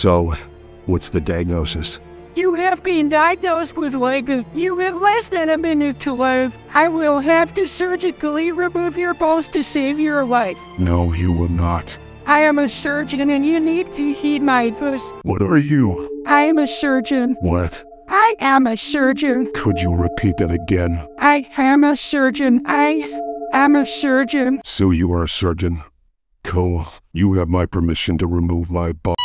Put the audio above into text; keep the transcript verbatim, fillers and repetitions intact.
So, what's the diagnosis? You have been diagnosed with L A G A. You have less than a minute to live. I will have to surgically remove your balls to save your life. No, you will not. I am a surgeon and you need to heed my advice. What are you? I am a surgeon. What? I am a surgeon. Could you repeat that again? I am a surgeon. I am a surgeon. So you are a surgeon. Cool. You have my permission to remove my balls.